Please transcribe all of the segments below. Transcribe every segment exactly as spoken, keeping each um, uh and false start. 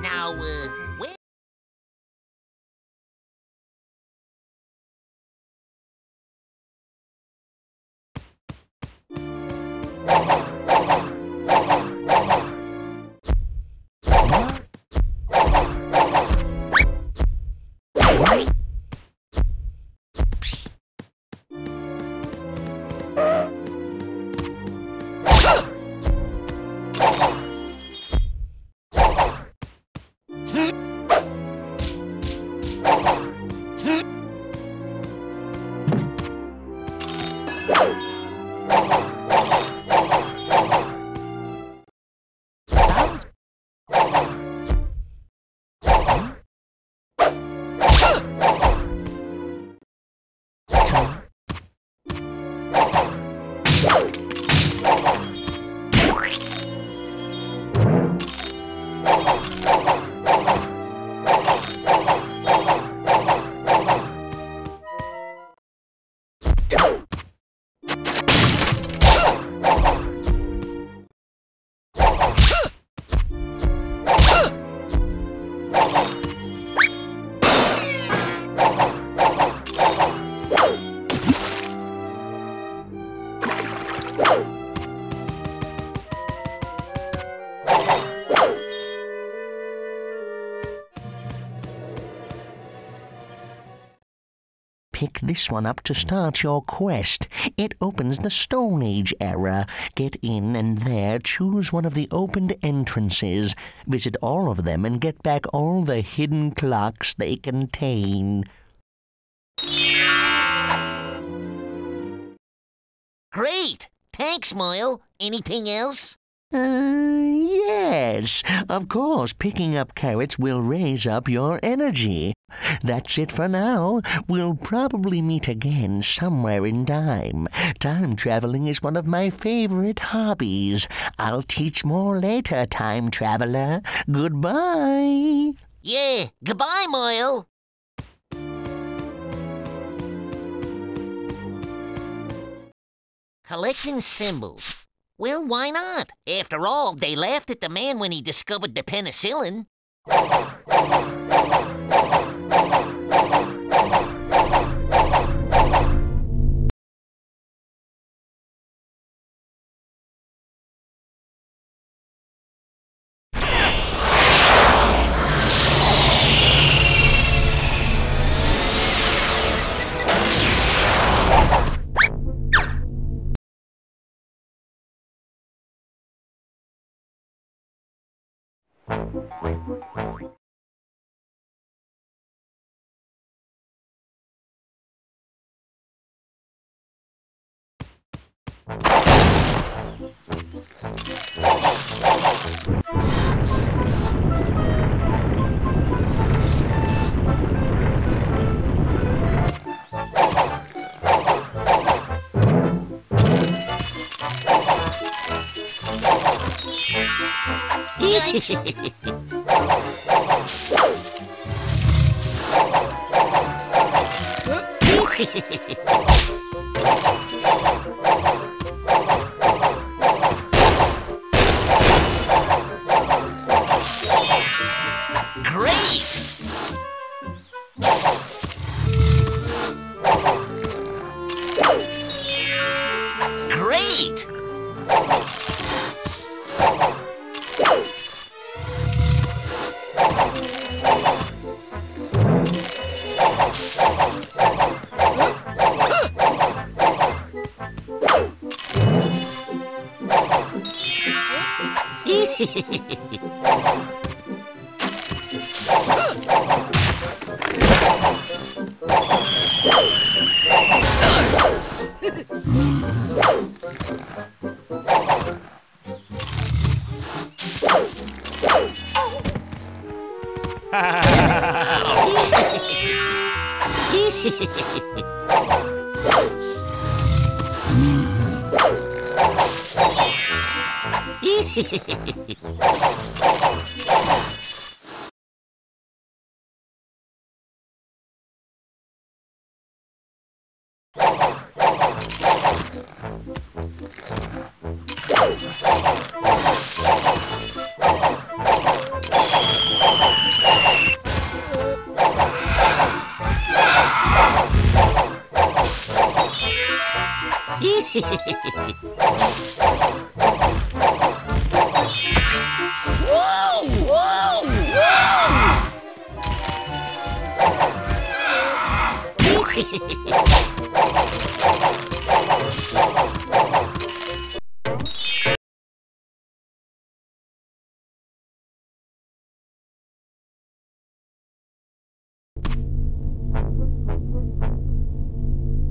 Now, uh, where? Pick this one up to start your quest. It opens the Stone Age era. Get in and there choose one of the opened entrances. Visit all of them and get back all the hidden clocks they contain. Great! Thanks, Moyle. Anything else? Uh, yes. Of course, picking up carrots will raise up your energy. That's it for now. We'll probably meet again somewhere in time. Time traveling is one of my favorite hobbies. I'll teach more later, time traveler. Goodbye. Yeah, goodbye, Moyle. Collecting symbols. Well, why not? After all, they laughed at the man when he discovered the penicillin.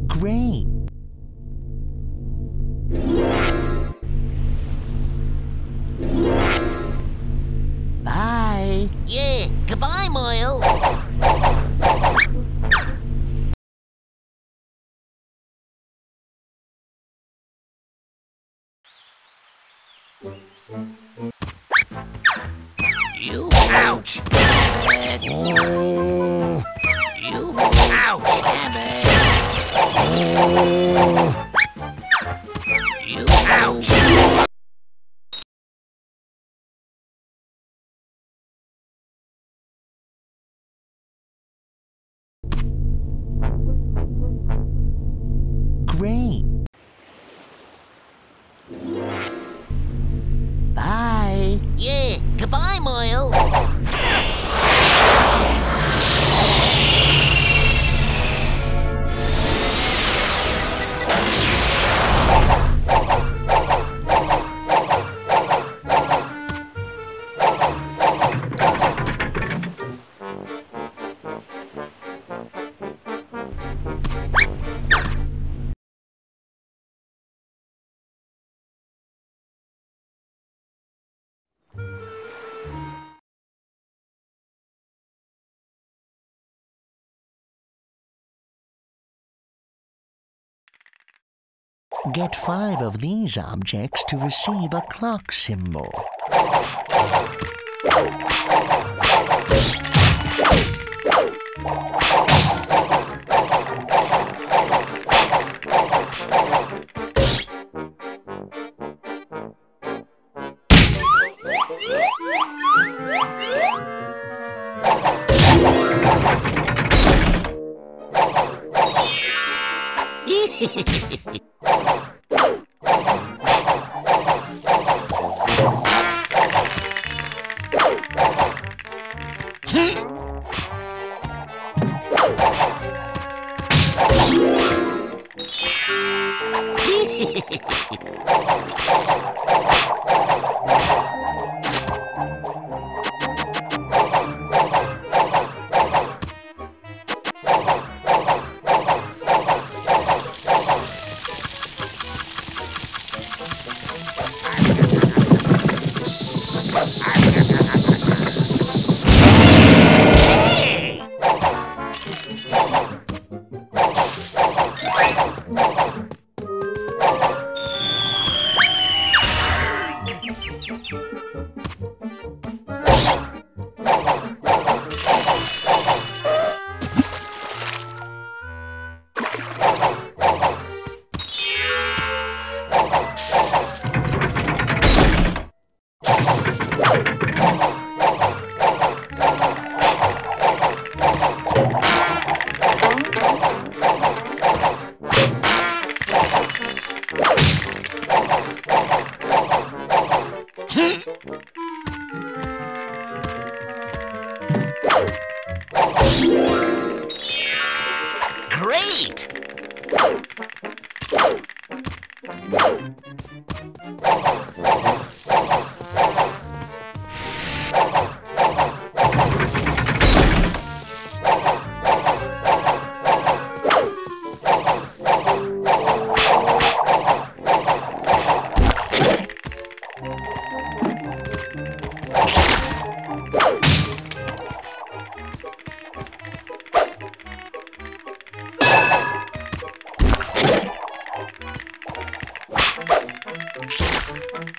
Great. Bye. Yeah, goodbye, Moyle. You ouch. Oh. You ouch. Oh. You ouch. Great. Bye. Yeah, goodbye, Moyle. Get five of these objects to receive a clock symbol.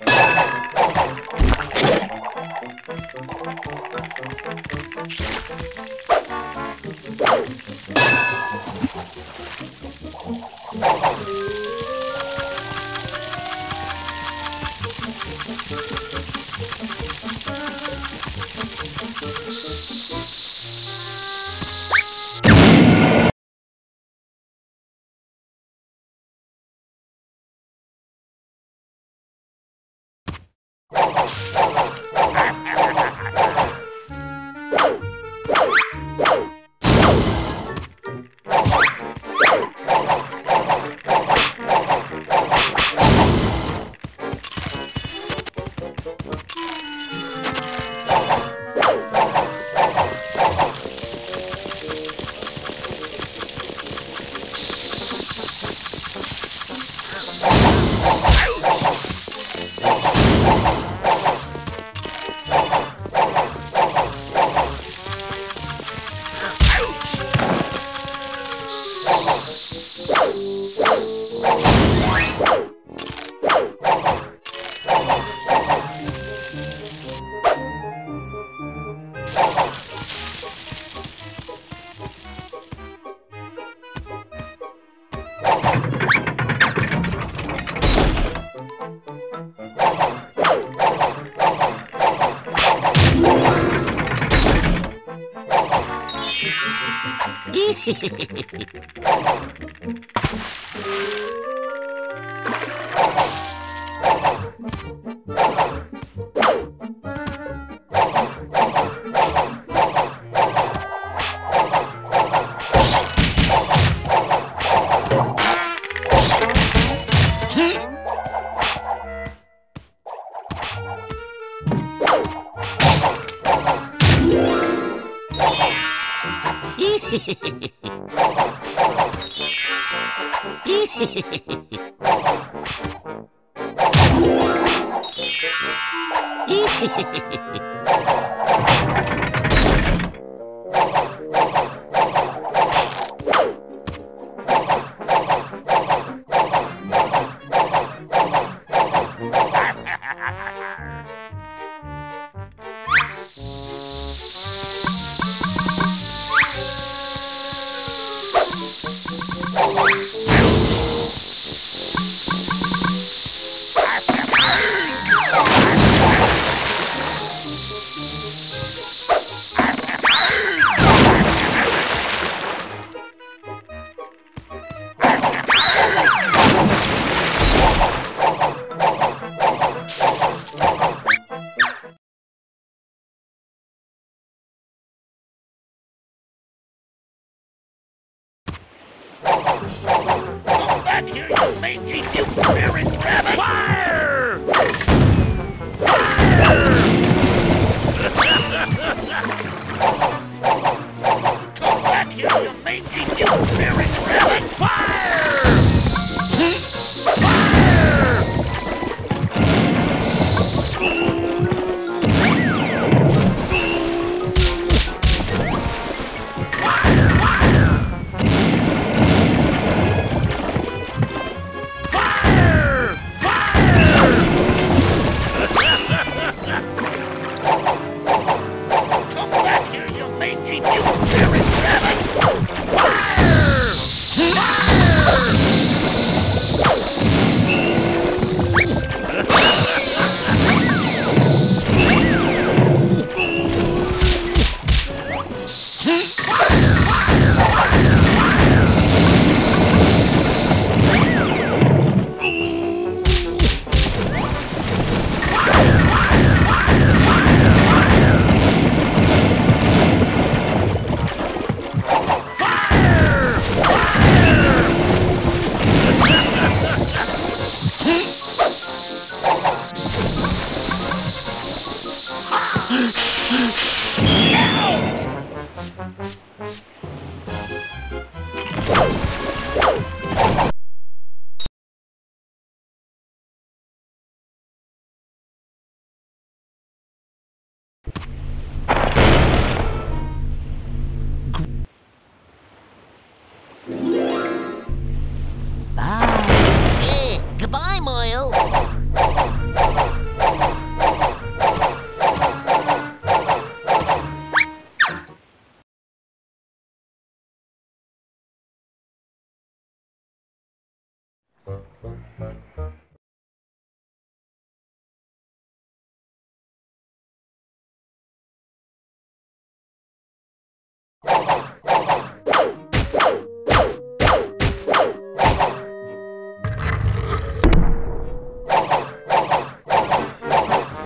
Bye.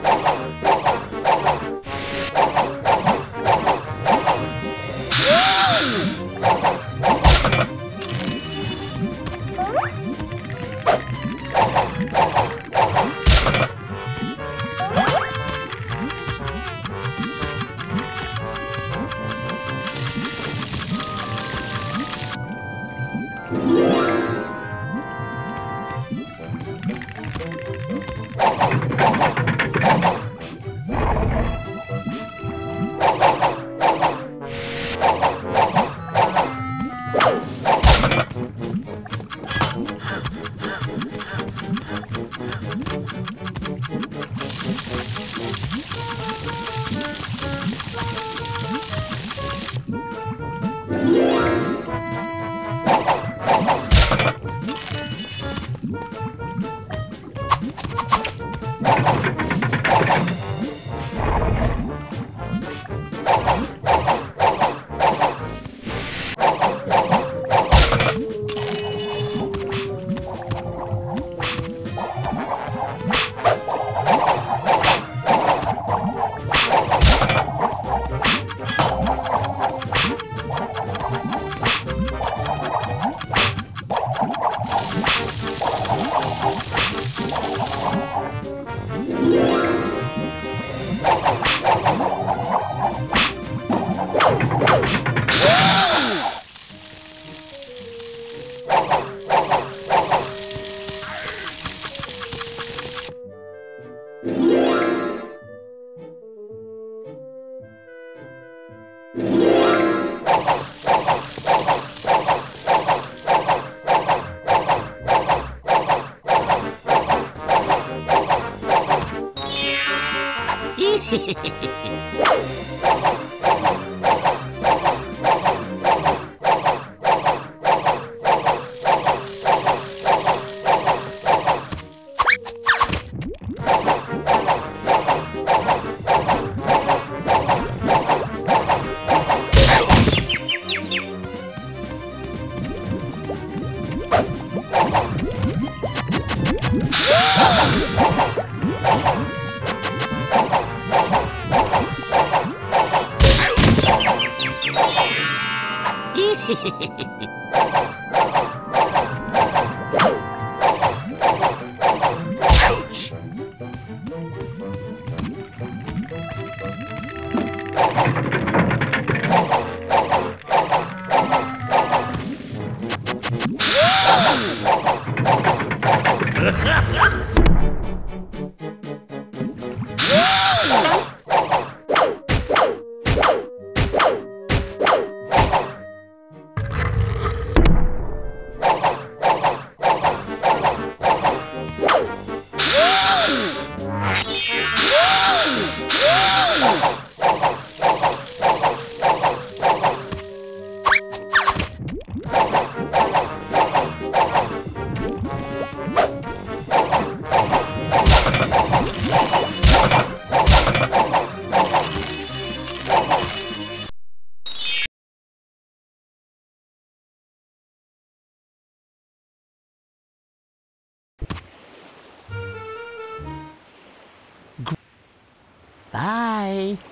Oh, Bye.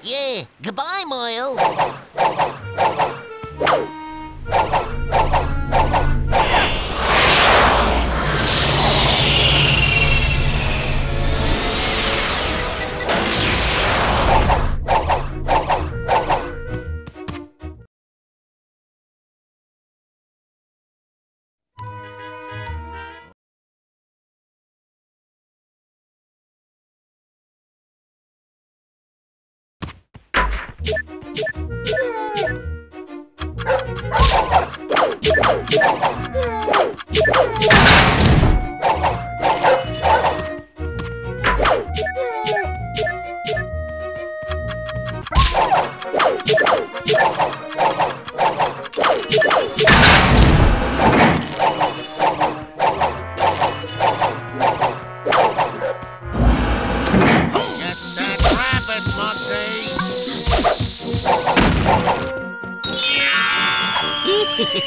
Yeah, goodbye, Moyle. Hehehehe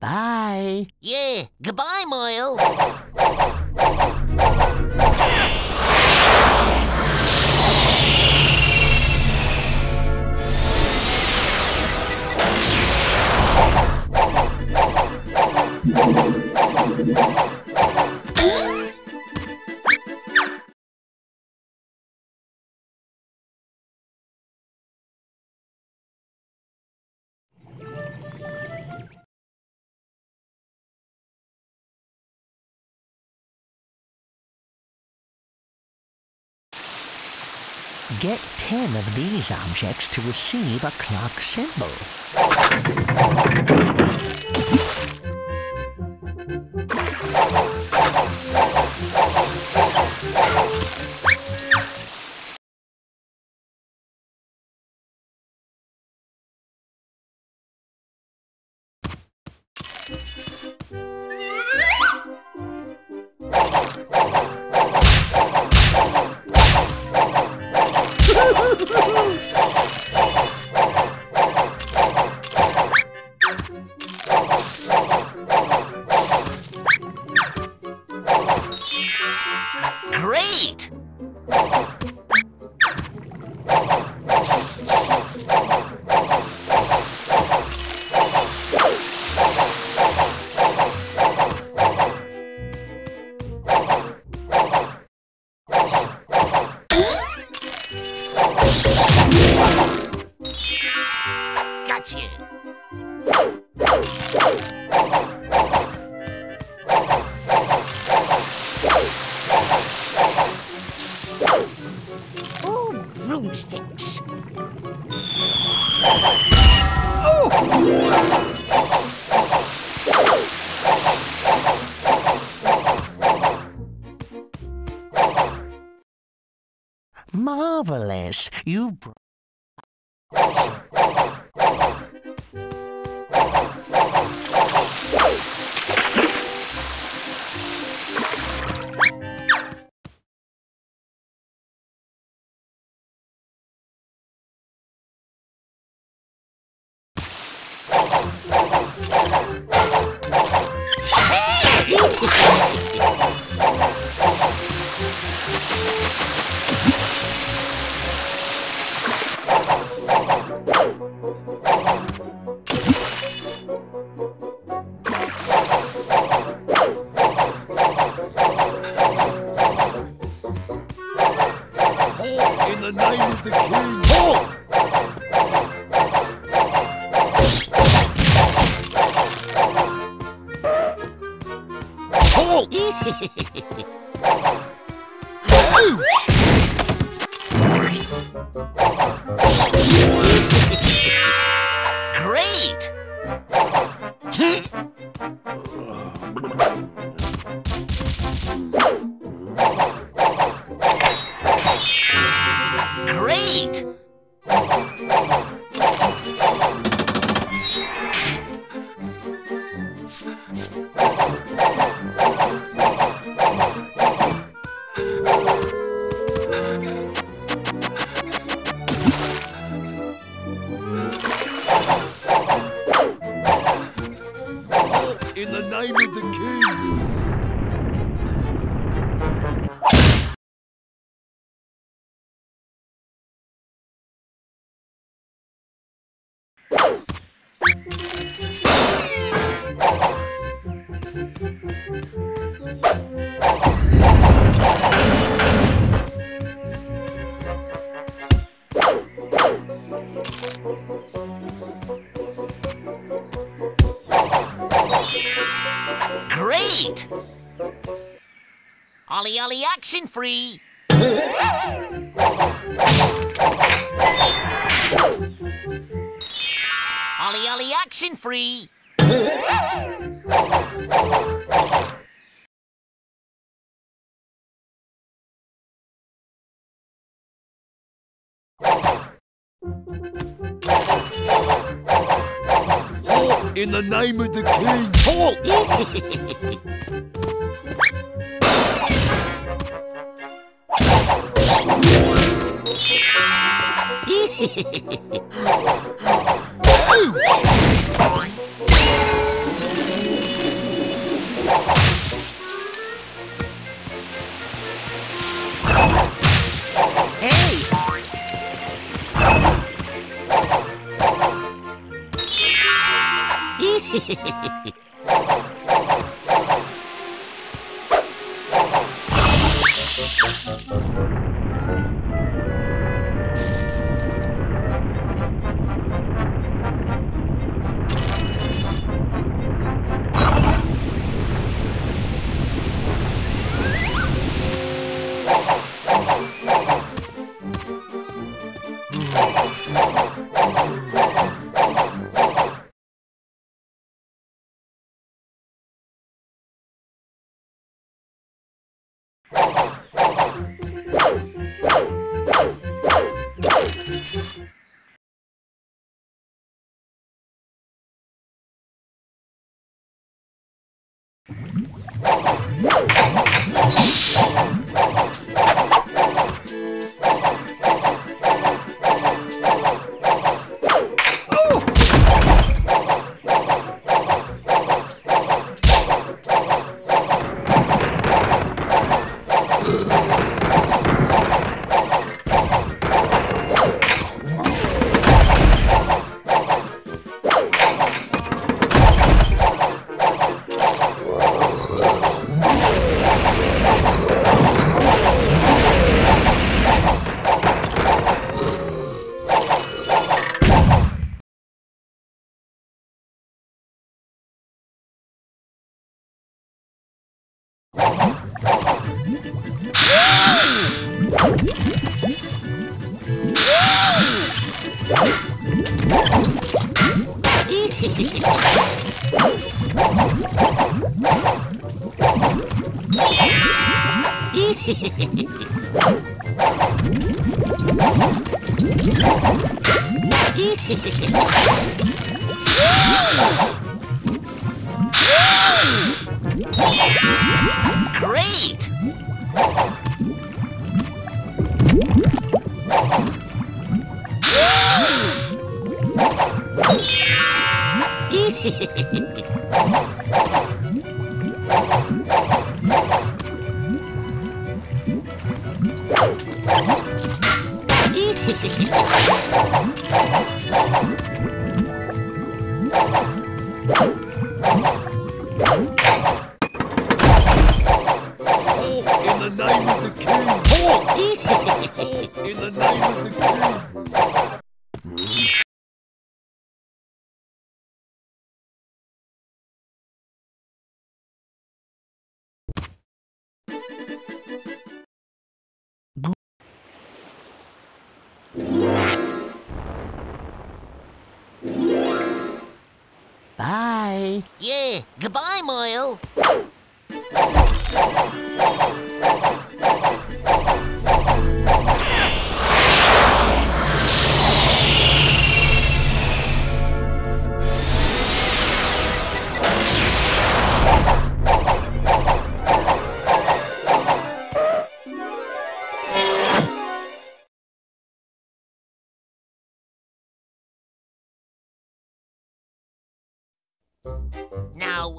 Bye. Yeah, goodbye, Moyle. Get ten of these objects to receive a clock symbol. Great! Marvelous, you brought Great! Ollie Ollie action free! Ollie Ollie action free! Oh, in the name of the King! Oh! Great! Bye. Yeah, goodbye, Moyle. Now...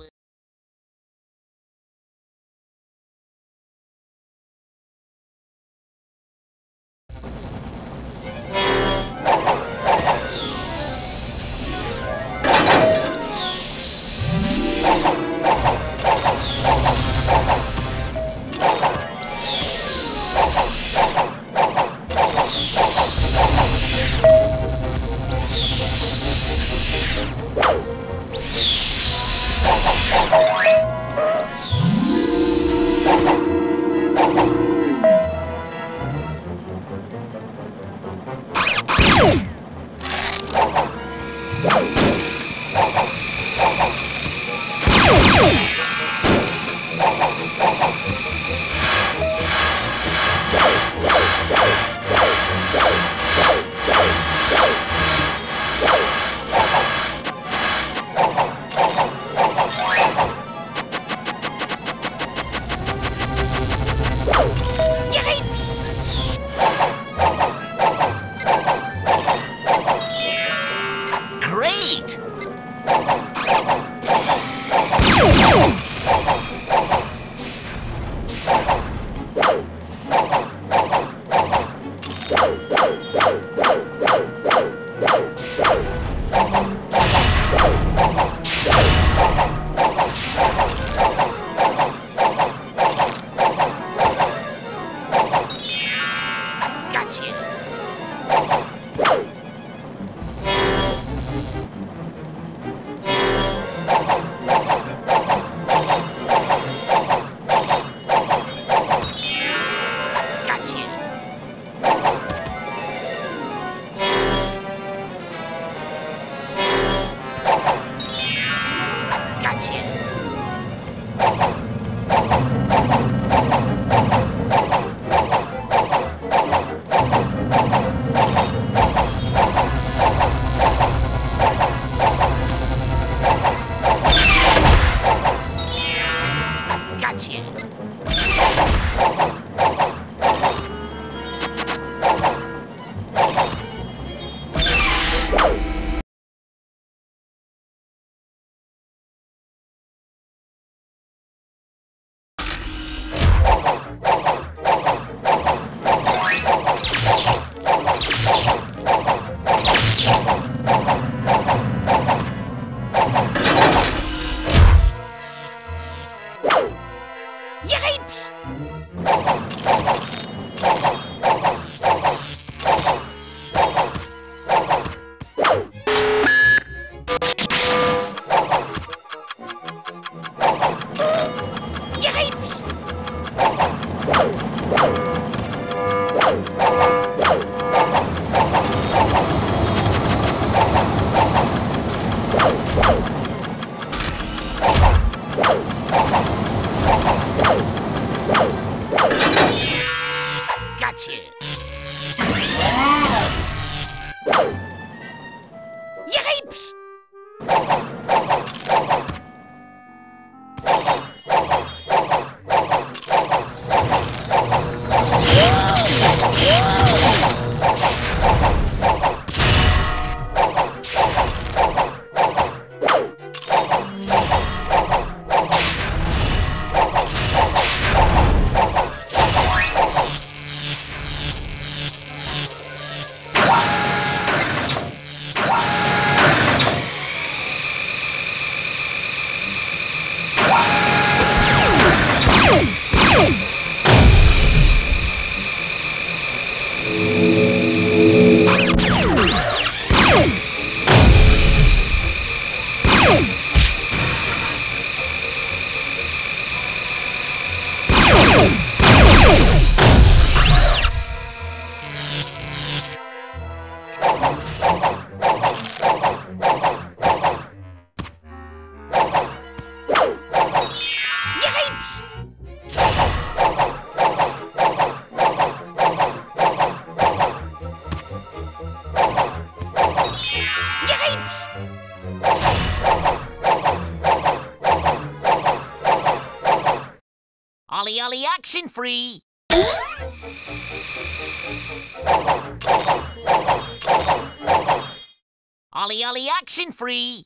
Ollie Ollie action free! Ollie Ollie action free!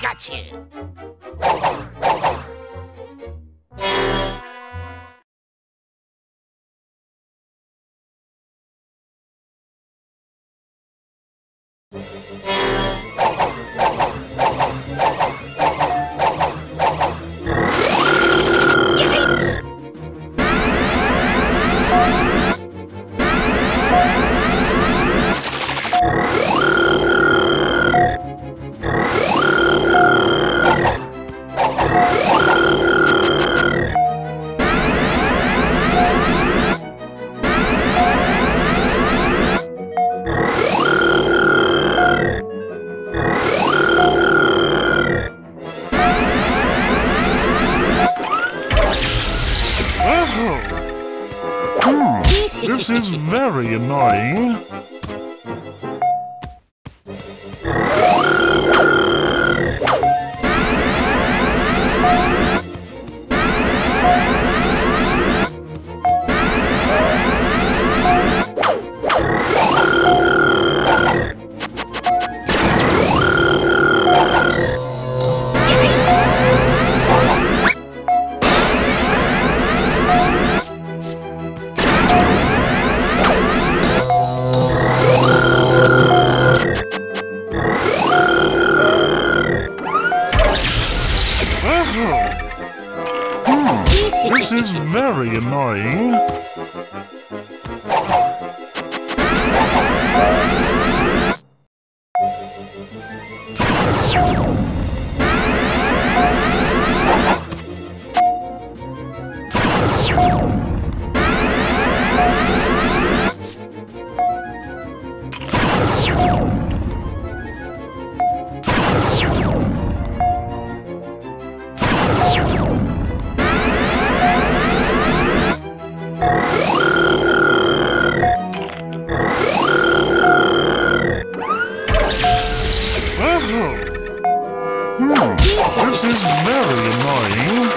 Gotcha! This is very annoying. This is very annoying. This is very annoying. This is very annoying.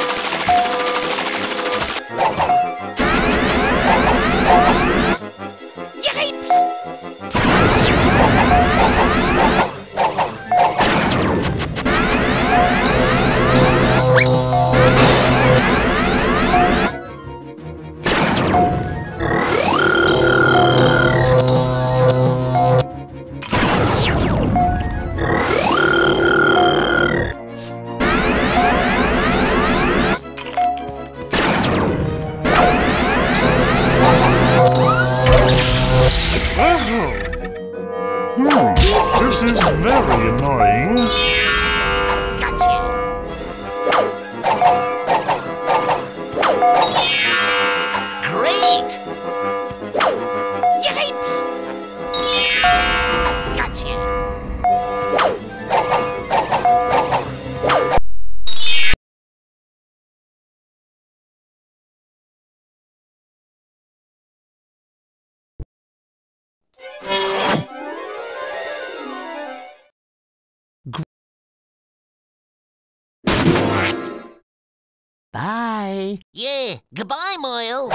Bye. Yeah, goodbye, Moyle.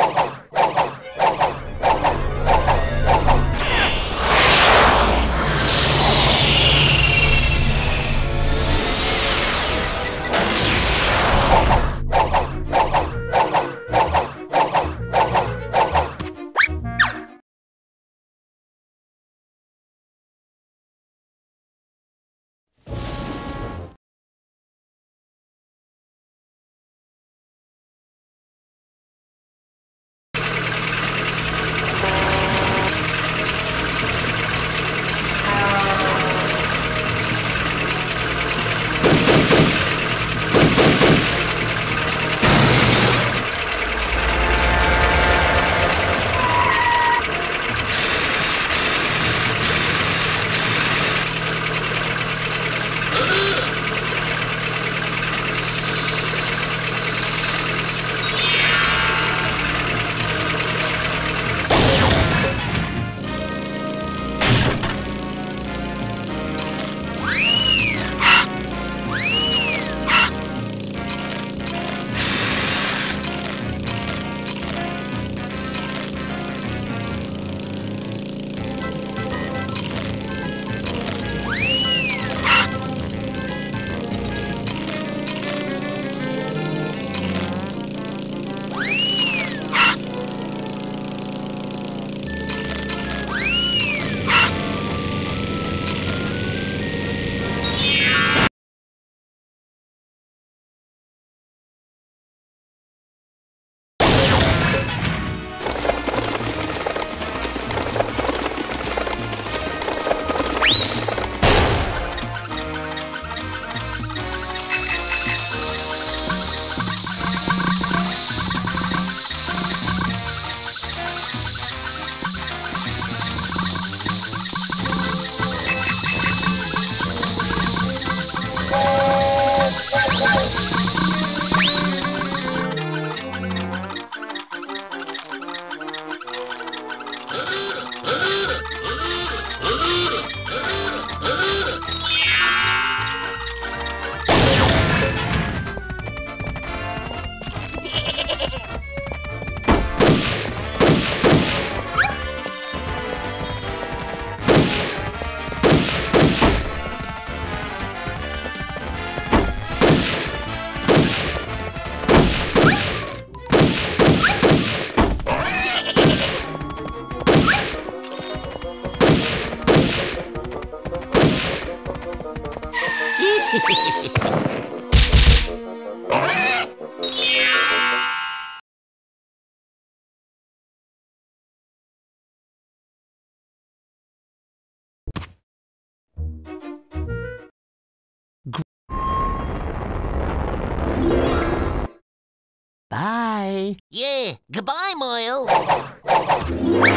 Bye. Yeah, goodbye, Moyle. Bye. Yeah, goodbye, Moyle.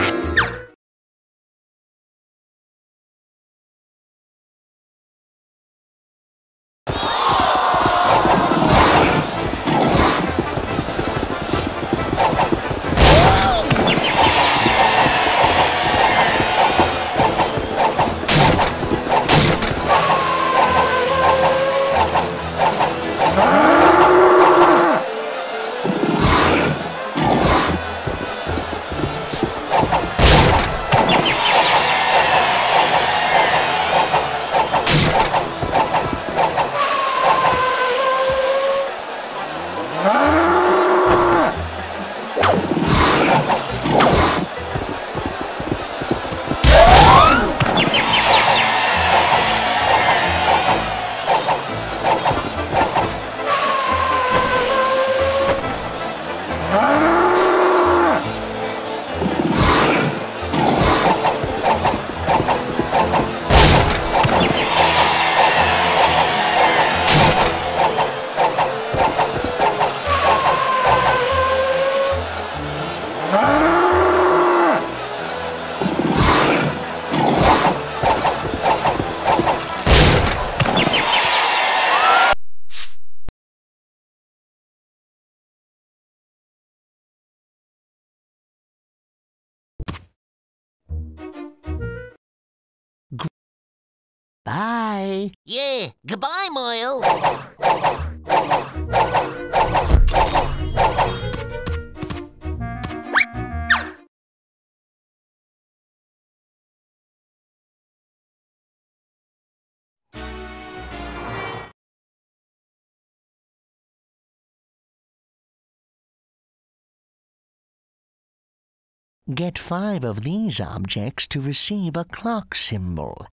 Get five of these objects to receive a clock symbol.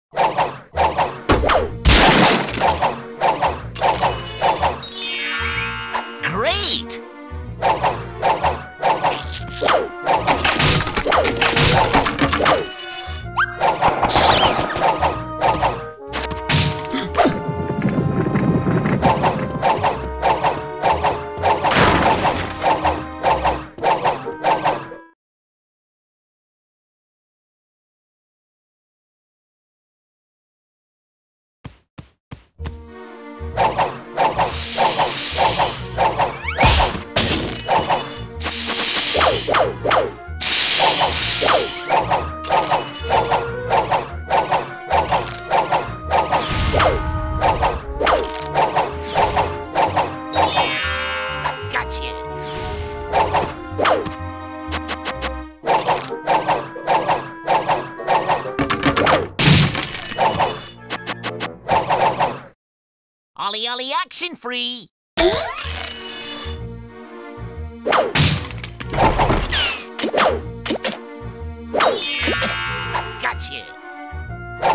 Great! Ollie Ollie action free! Gotcha! Huh?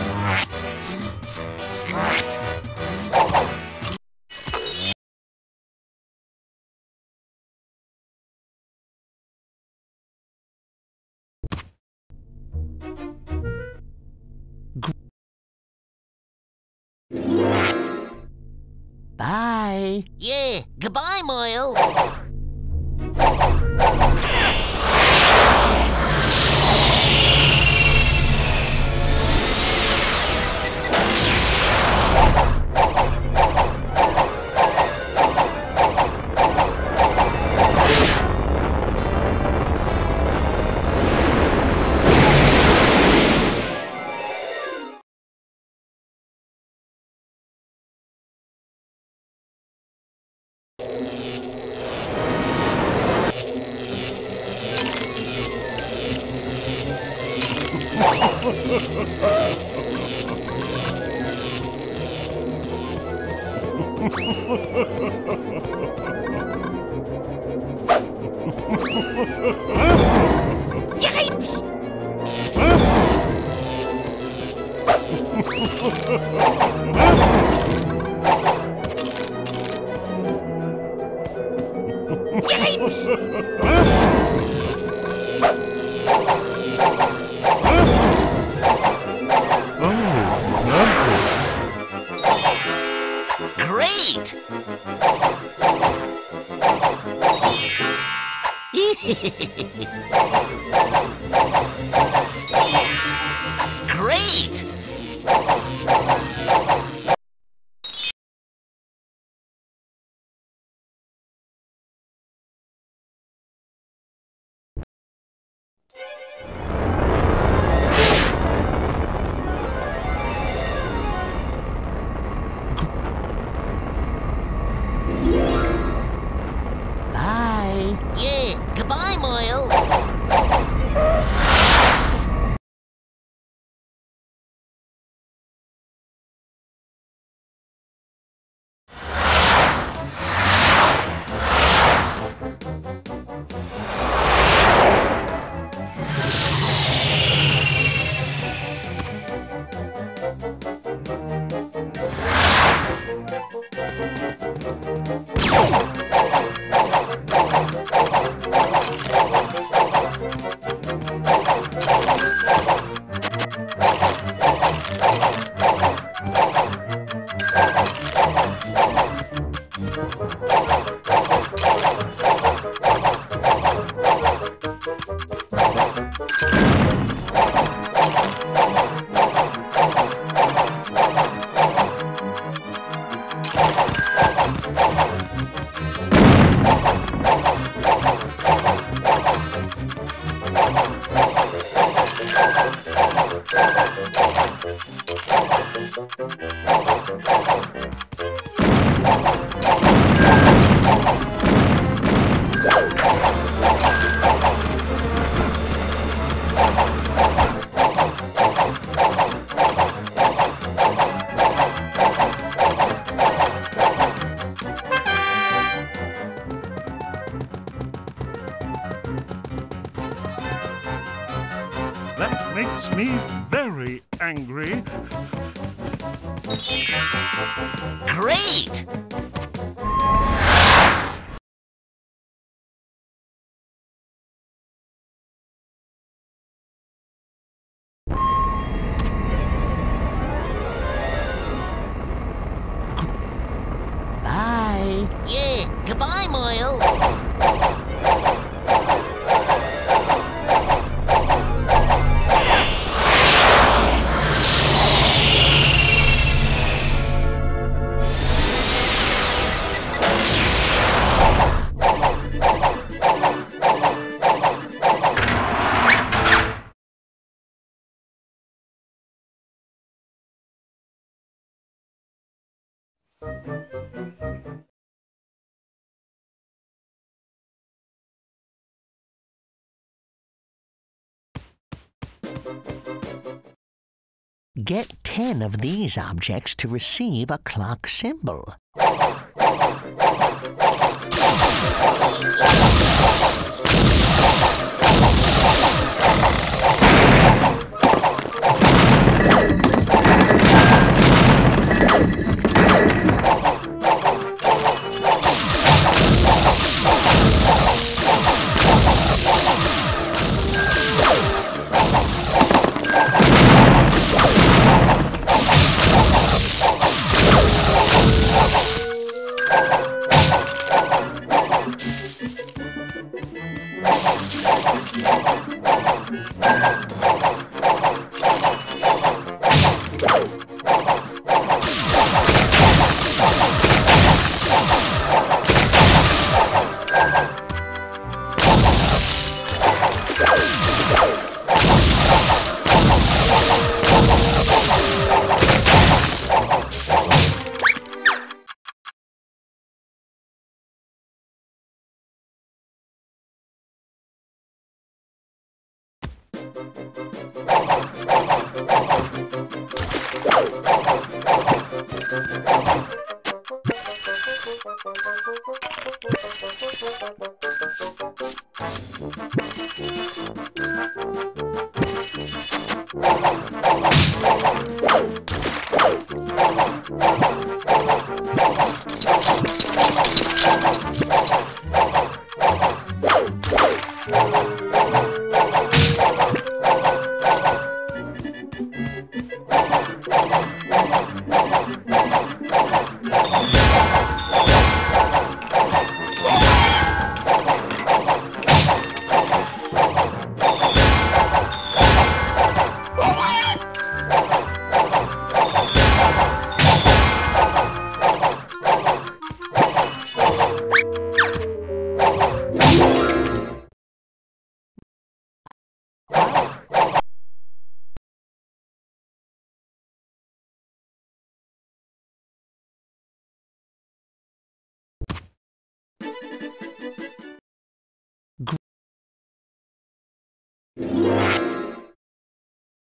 Goodbye. Yeah, goodbye, Moyle. Get ten of these objects to receive a clock symbol. You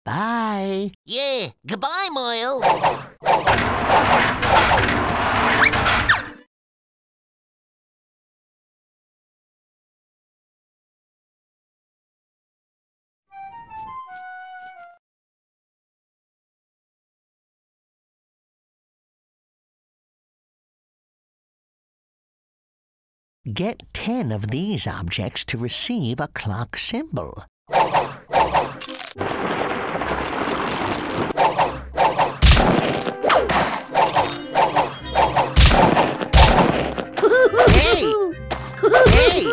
Bye. Yeah, goodbye, Moyle. Get ten of these objects to receive a clock symbol. Hey! Hey!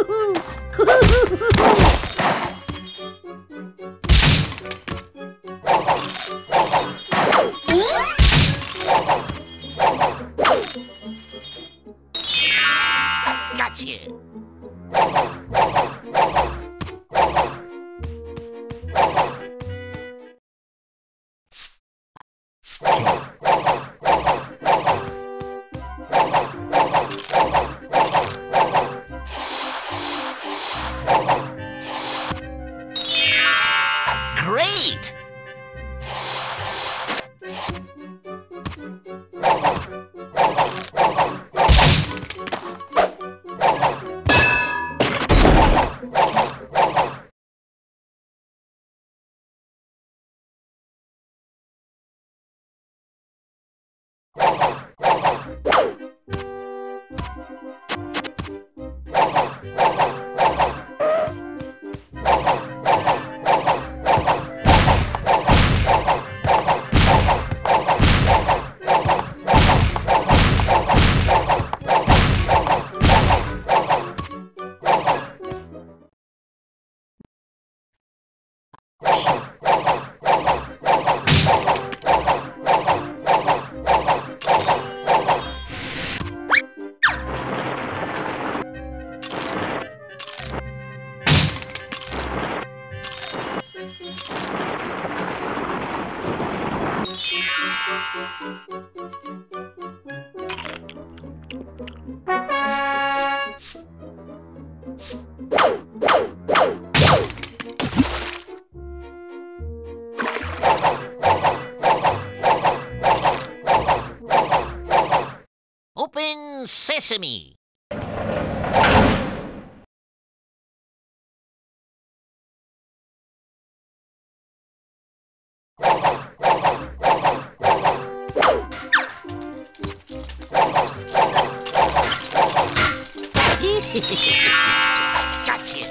Gotcha!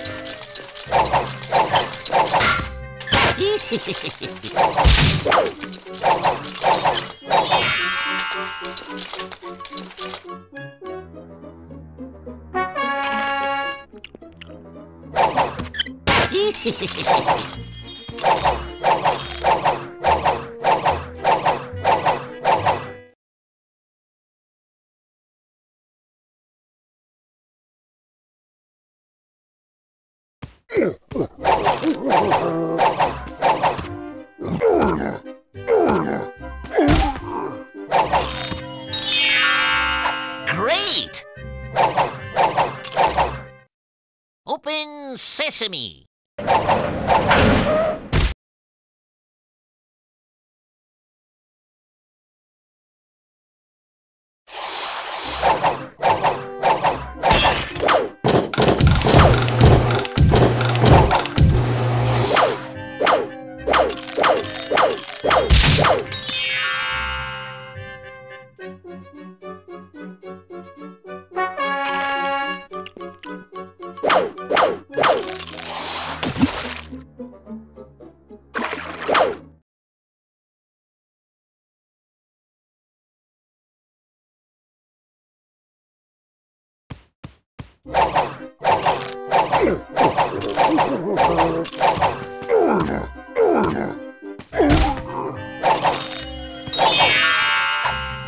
Great! Open sesame. Gotcha. Great! Open sesame.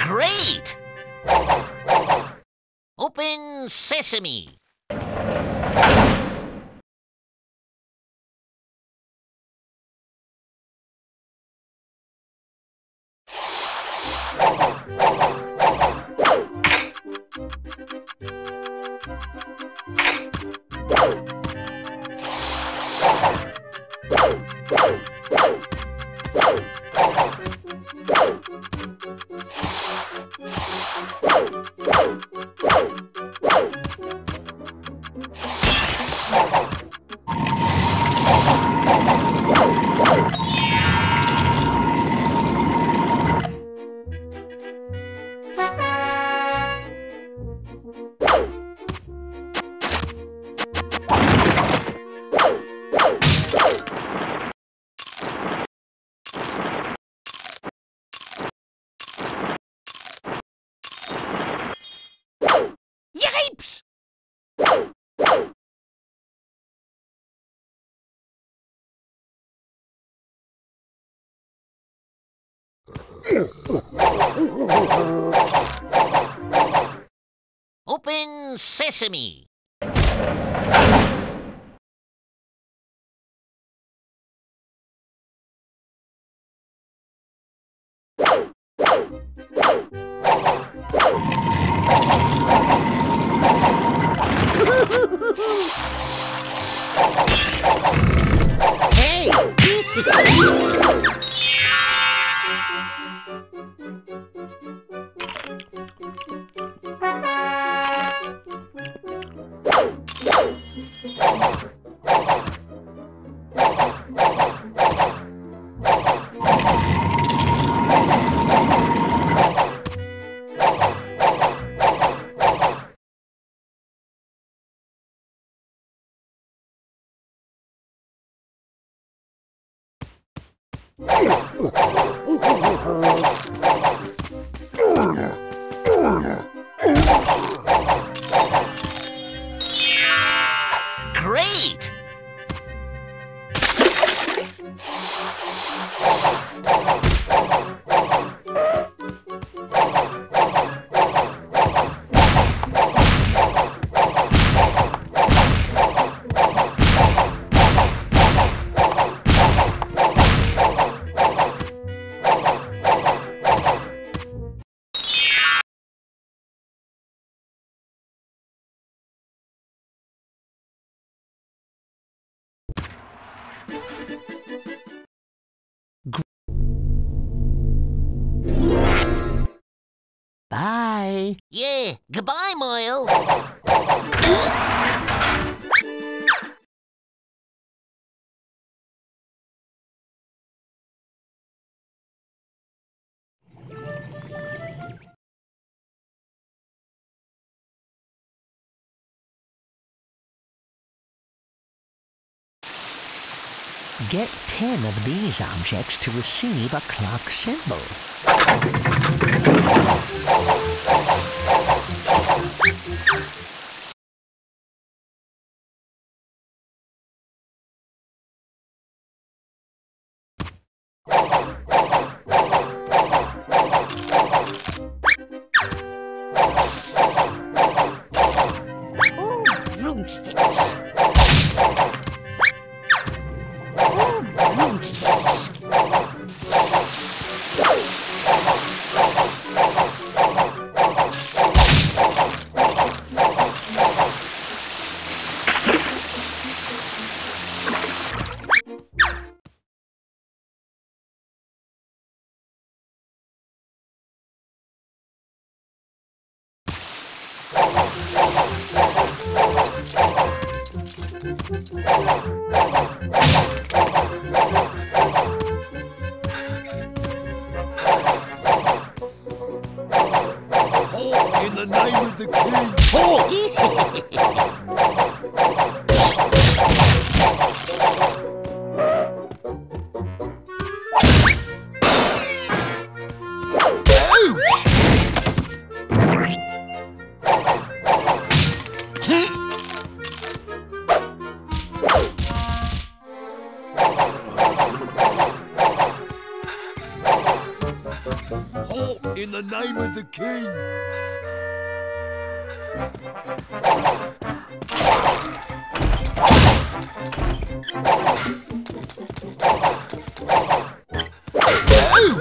Great! Open sesame! Open sesame! Hey! Great! Bye. Yeah, goodbye, Moyle. Get ten of these objects to receive a clock symbol. In the name of the King, Paul! Huh? Halt in the name of the king. Ouch!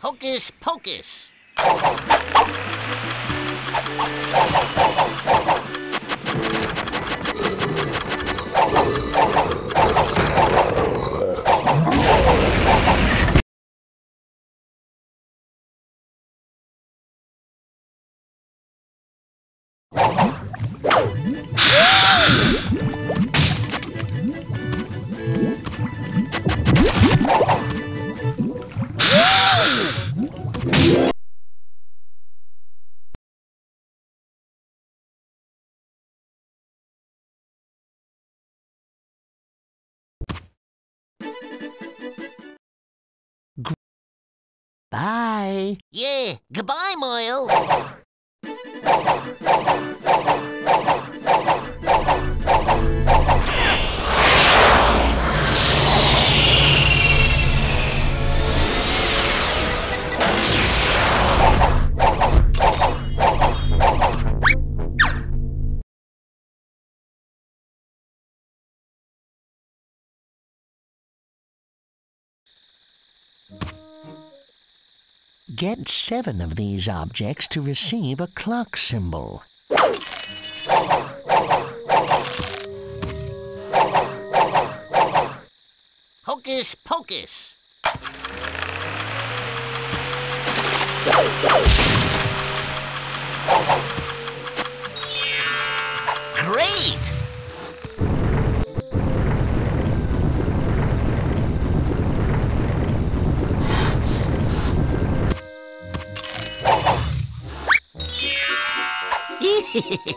Hocus pocus. Hocus pocus. Bye. Yeah, goodbye, Moyle. Get seven of these objects to receive a clock symbol. Hocus pocus. Great! Hehehehe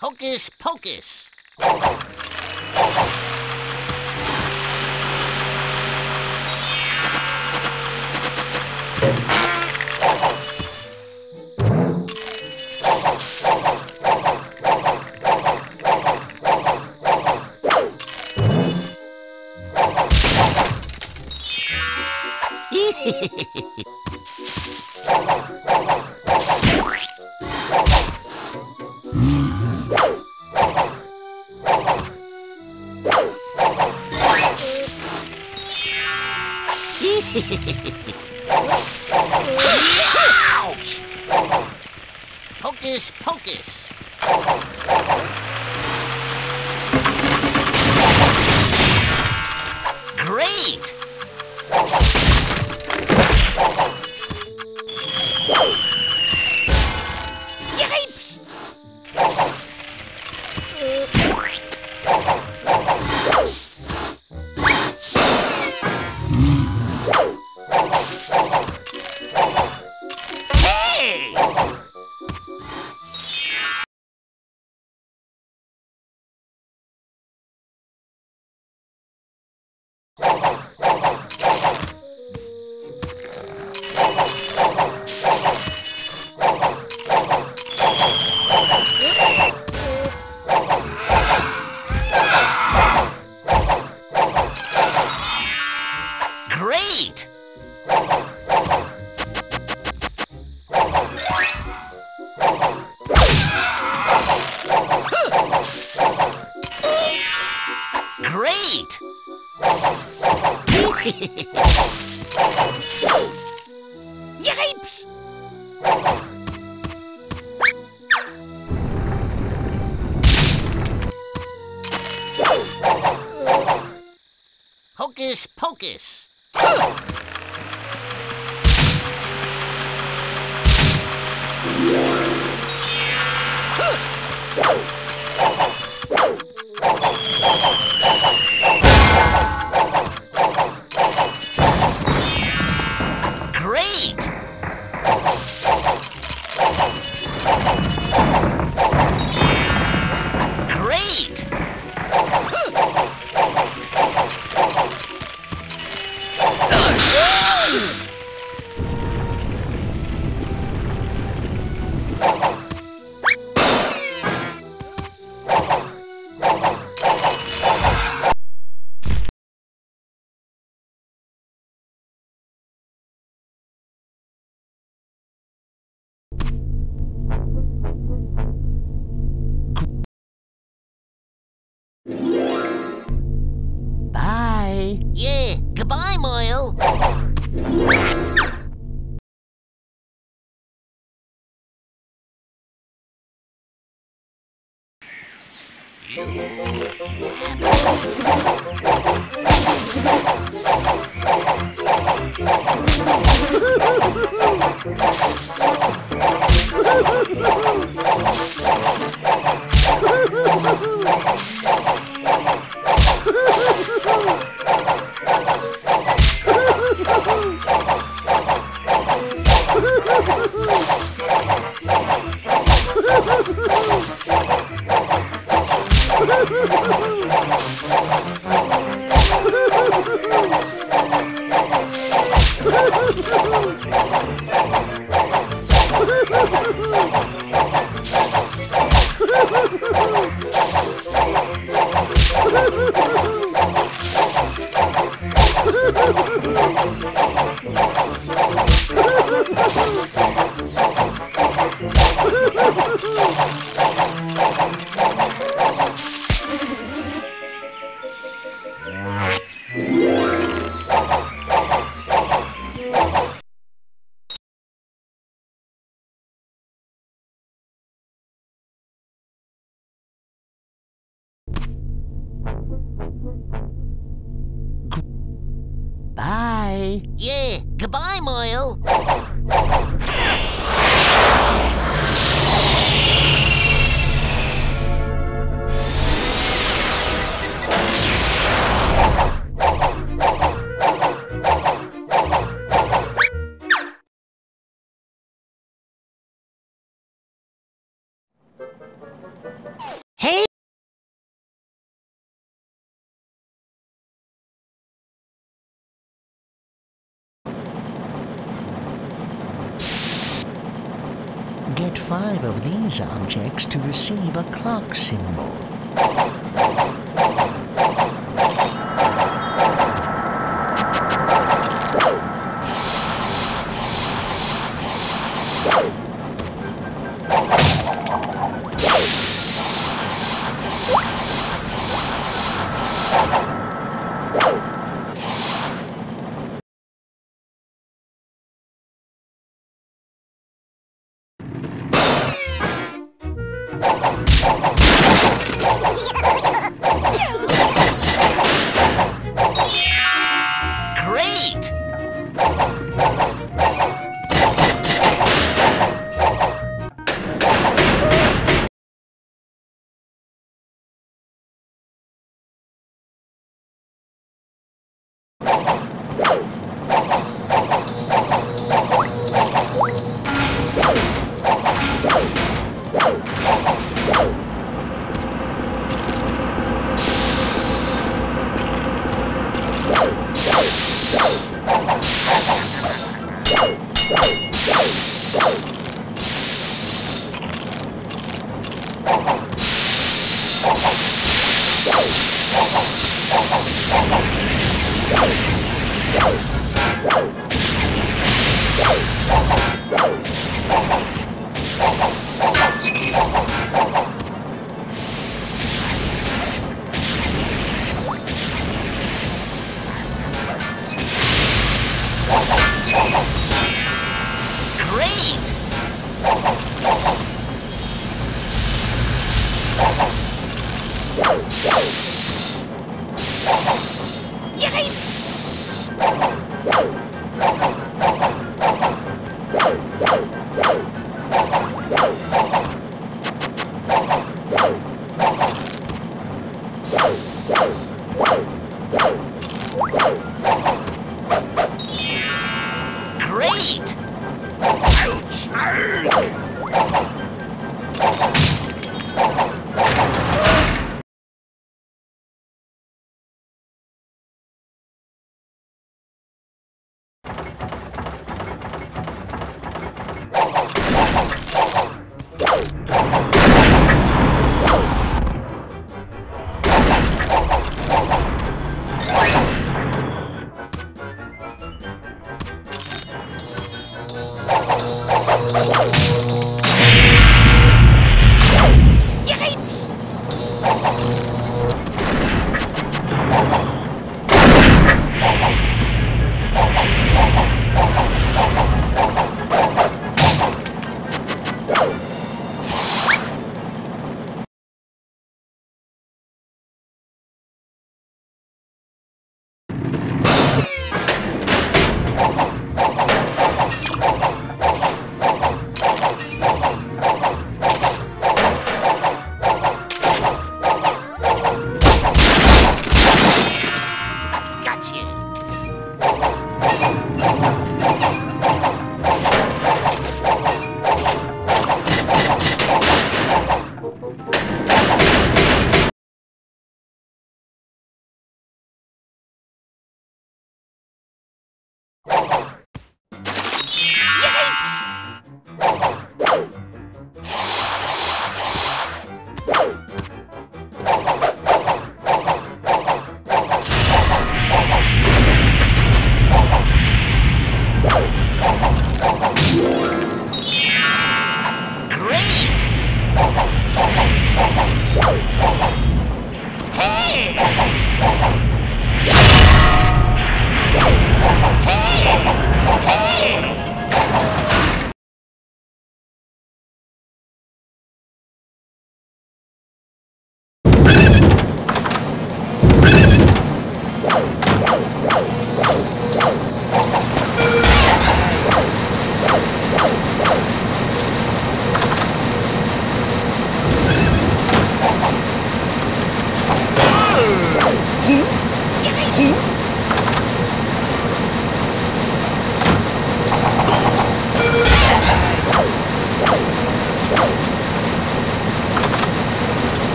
Hocus pocus. Ouch! Hocus pocus. Great! Great! Great! Yips! Hocus pocus. Great. Great. Bye. Yeah, goodbye, Moyle. Bye. Yeah, goodbye, Moyle. get five of these objects to receive a clock symbol.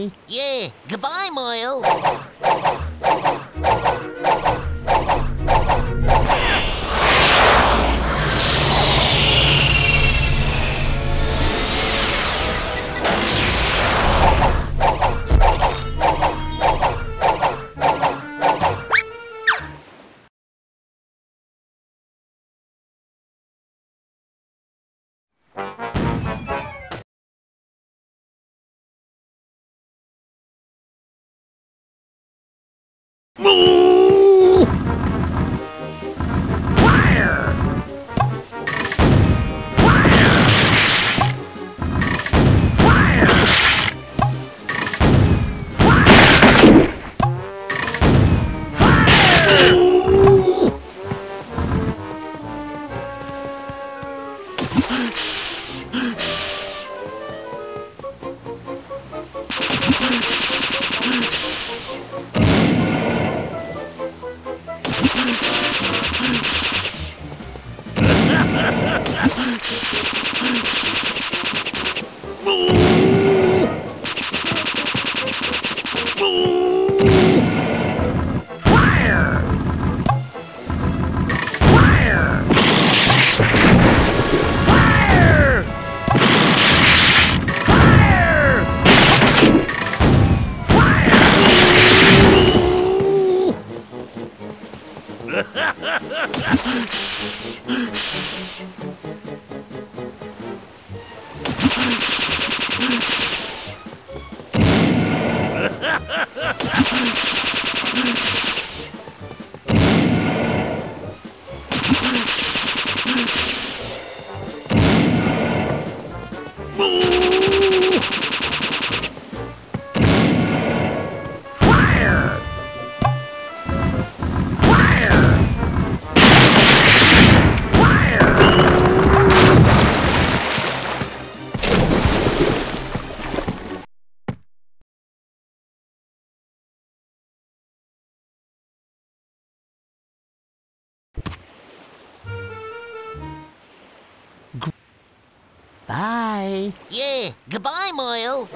Goodbye. Yeah, goodbye, Moyle. Moo! Fire! Fire! Fire! Fire! Fire! Moo! Bye. Yeah, goodbye, Moyle.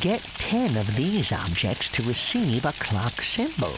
Get ten of these objects to receive a clock symbol.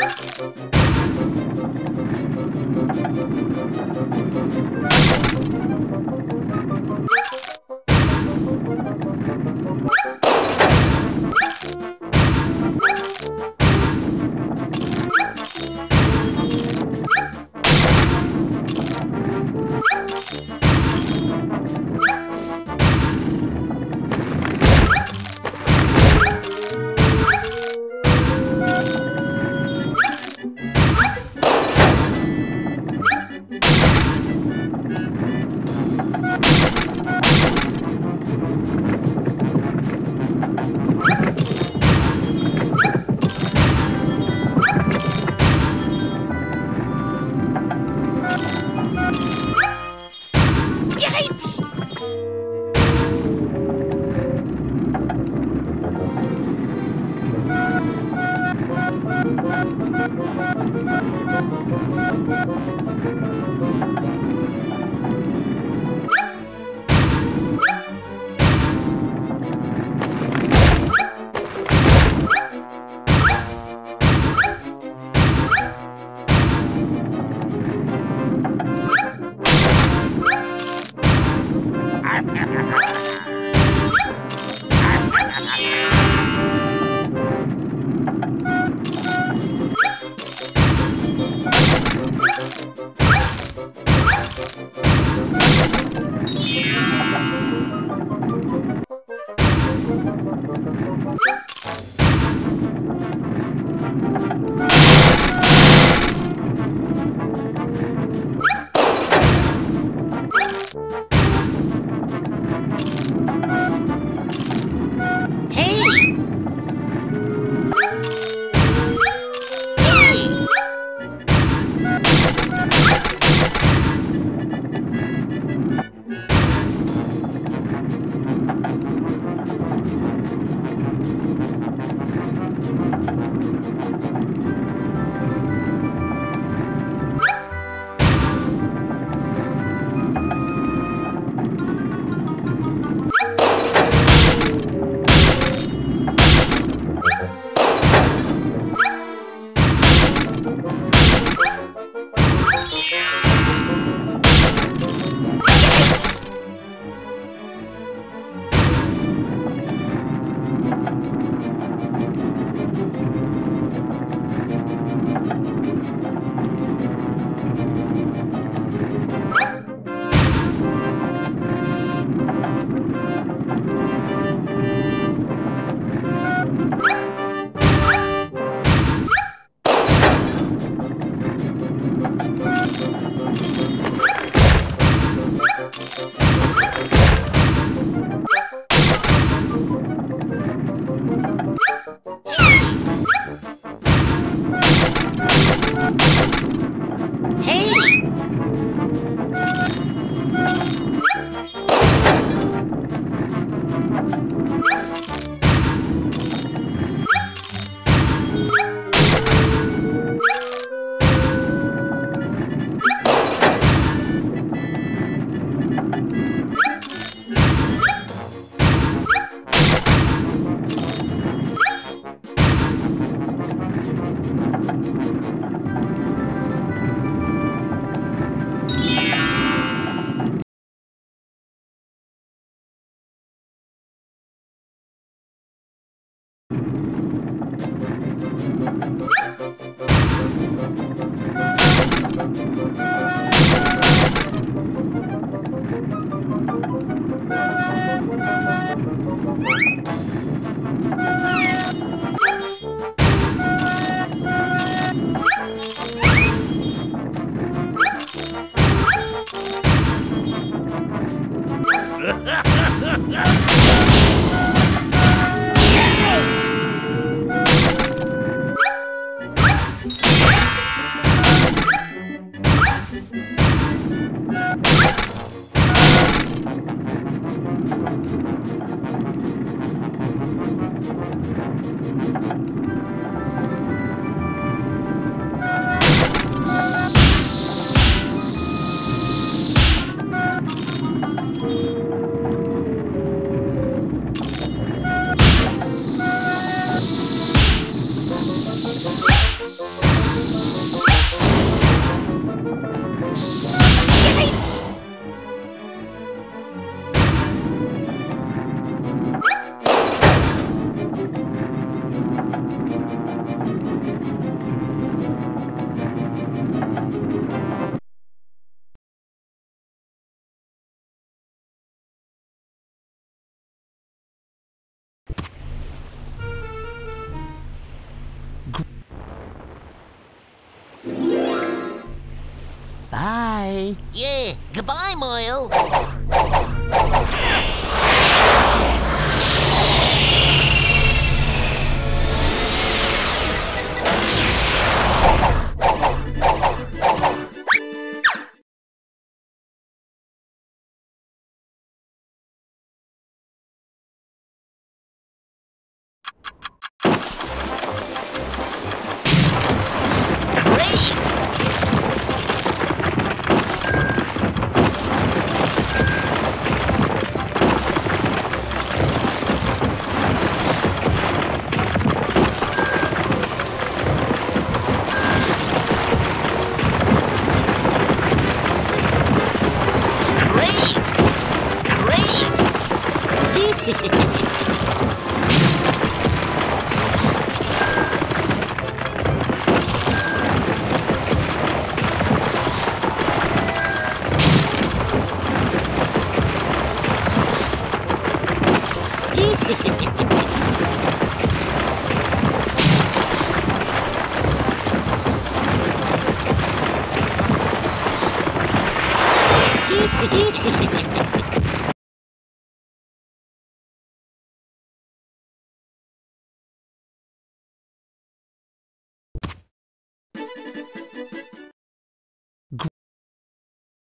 What? You Goodbye. Yeah, goodbye, Moyle.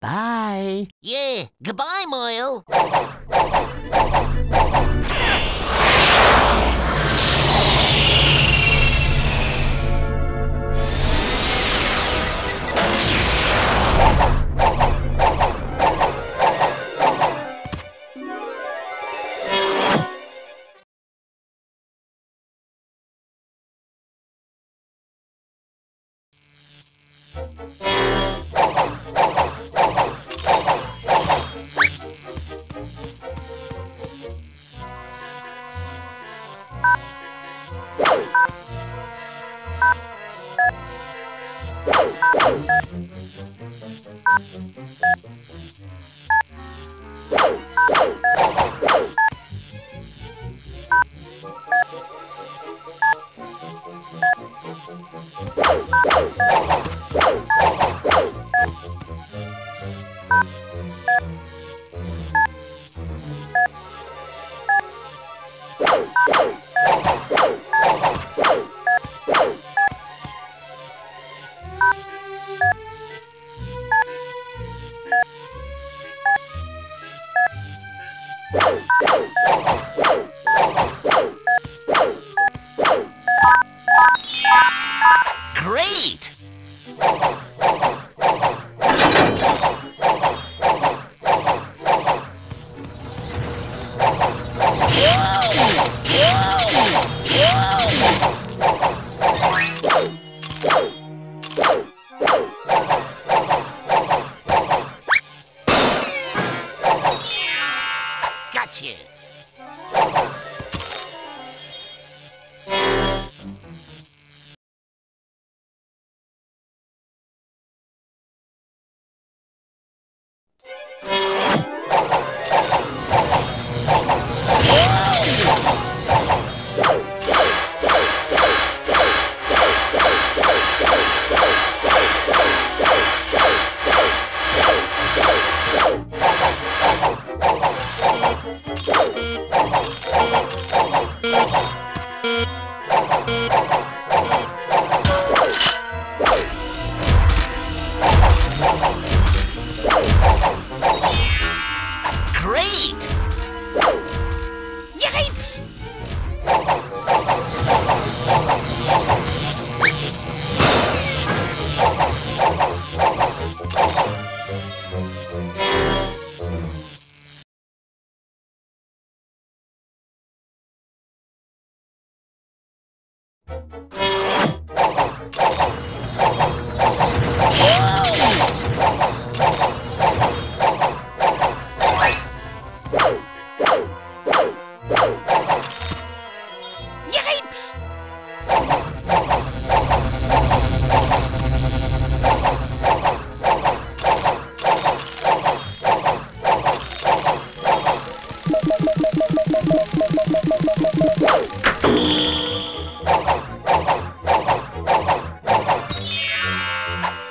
Bye. Yeah, goodbye, Moyle.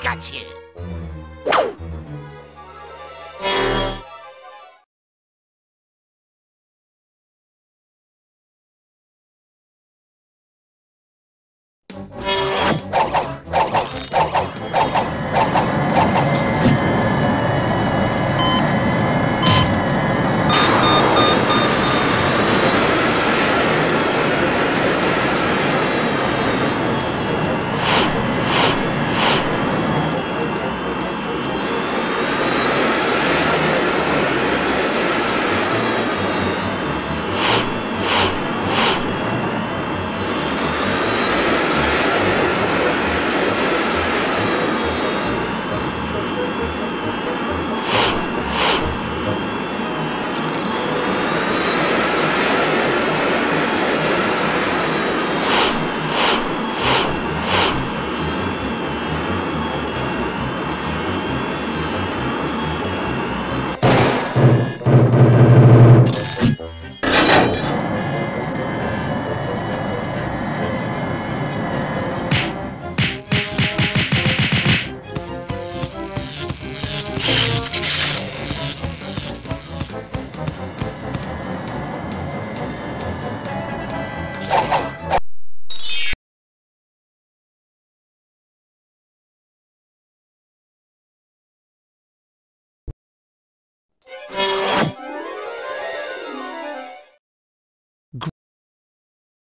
Gotcha!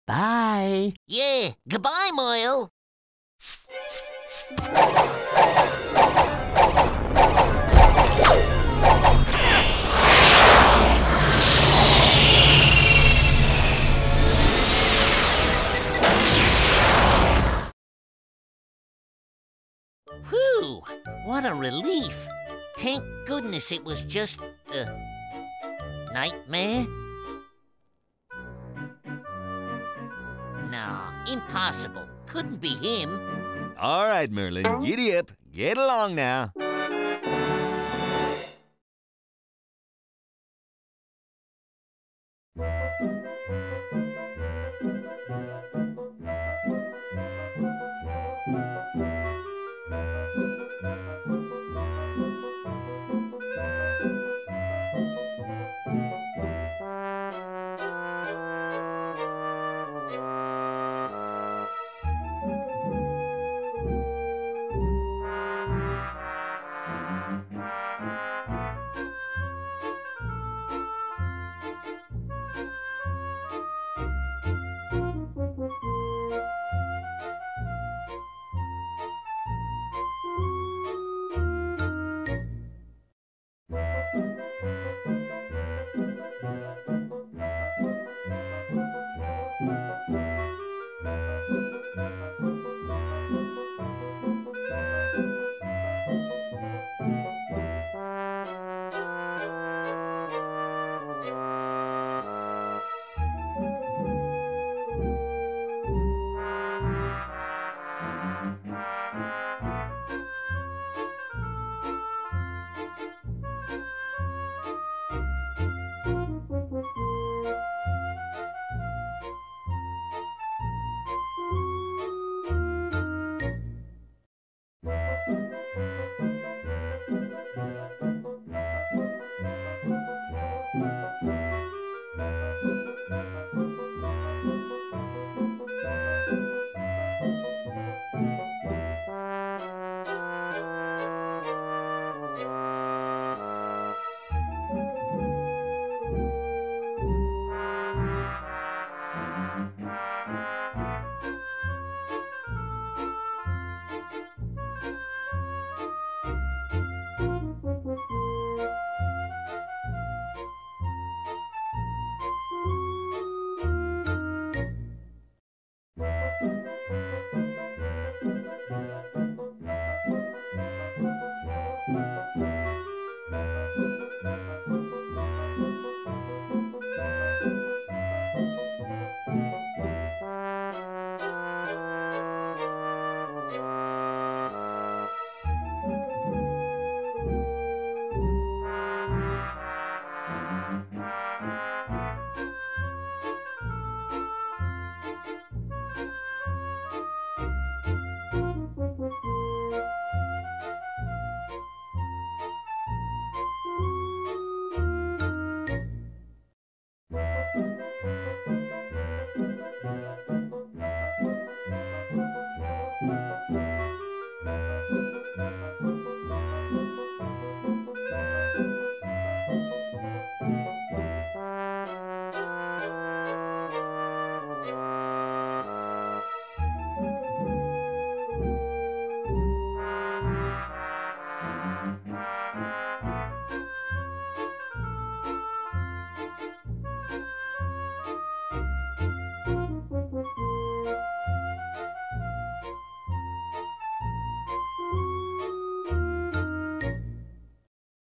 Bye. Yeah, goodbye, Moyle. Whew, what a relief. Thank goodness it was just a nightmare. No, impossible. Couldn't be him. All right, Merlin, giddy up. Get along now.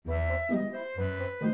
Thank you.